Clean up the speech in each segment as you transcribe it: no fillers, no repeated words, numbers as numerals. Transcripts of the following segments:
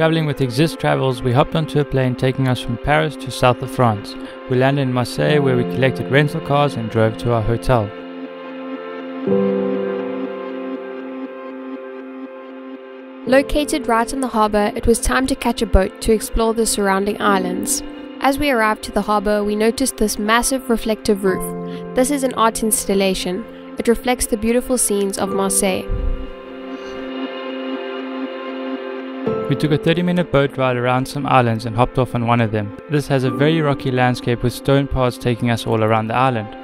Traveling with Exist Travels, we hopped onto a plane taking us from Paris to south of France. We landed in Marseille, where we collected rental cars and drove to our hotel. Located right in the harbour, it was time to catch a boat to explore the surrounding islands. As we arrived to the harbour, we noticed this massive reflective roof. This is an art installation. It reflects the beautiful scenes of Marseille. We took a 30-minute boat ride around some islands and hopped off on one of them. This has a very rocky landscape with stone paths taking us all around the island.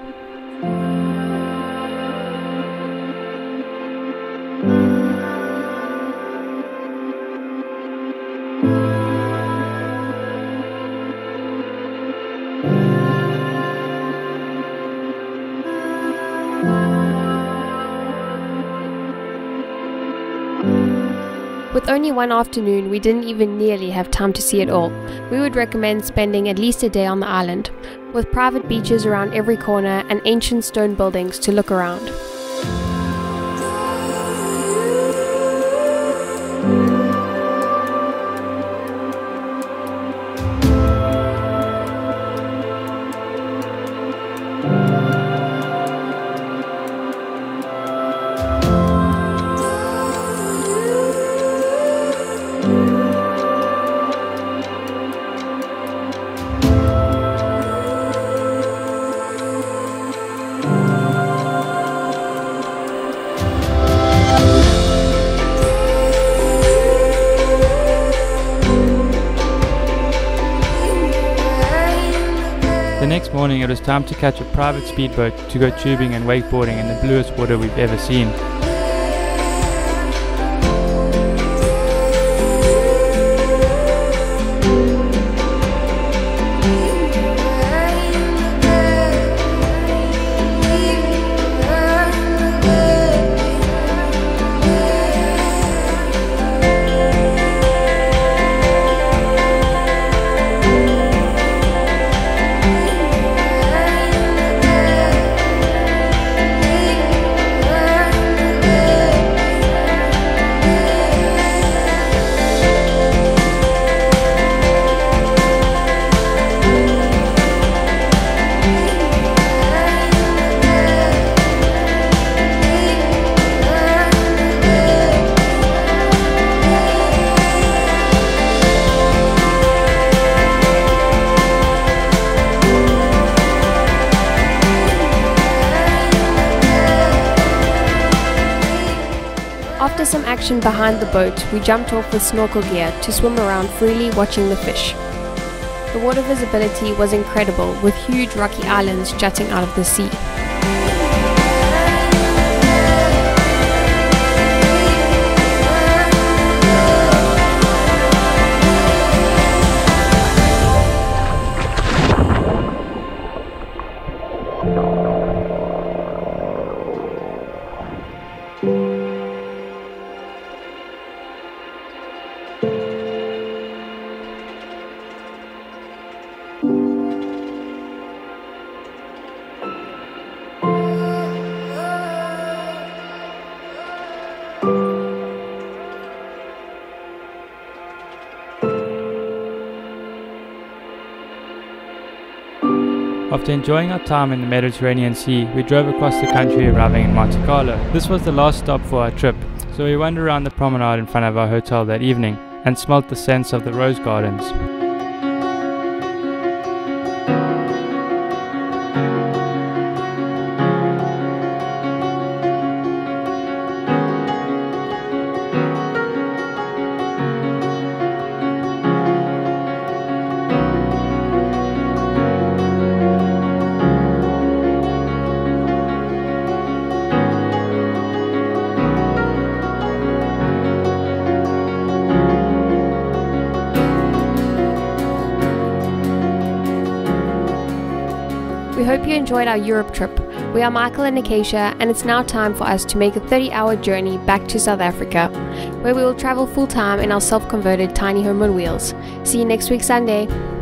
With only one afternoon, we didn't even nearly have time to see it all. We would recommend spending at least a day on the island, with private beaches around every corner and ancient stone buildings to look around. The next morning, it was time to catch a private speedboat to go tubing and wakeboarding in the bluest water we've ever seen. After some action behind the boat, we jumped off with snorkel gear to swim around freely watching the fish. The water visibility was incredible, with huge rocky islands jutting out of the sea. After enjoying our time in the Mediterranean Sea, we drove across the country, arriving in Monte Carlo. This was the last stop for our trip, so we wandered around the promenade in front of our hotel that evening and smelt the scents of the rose gardens. We hope you enjoyed our Europe trip. We are Michael and Acacia, and it's now time for us to make a 30-hour journey back to South Africa, where we will travel full-time in our self-converted tiny home on wheels. See you next week Sunday.